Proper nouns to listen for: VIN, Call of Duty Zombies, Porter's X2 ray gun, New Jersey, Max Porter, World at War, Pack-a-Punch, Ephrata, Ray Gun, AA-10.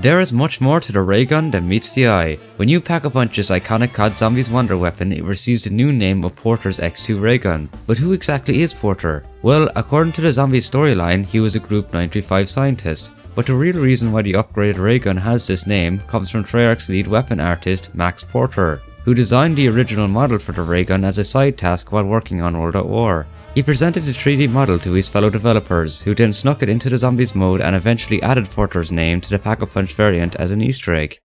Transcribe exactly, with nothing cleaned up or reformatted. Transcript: There is much more to the ray gun than meets the eye. When you Pack-a-Punch's iconic C O D Zombies wonder weapon, it receives the new name of Porter's X two ray gun. But who exactly is Porter? Well, according to the Zombies storyline, he was a Group nine three five scientist. But the real reason why the upgraded ray gun has this name comes from Treyarch's lead weapon artist, Max Porter, who designed the original model for the ray gun as a side task while working on World at War. He presented the three D model to his fellow developers, who then snuck it into the Zombies mode and eventually added Porter's name to the Pack-a-Punch variant as an Easter egg.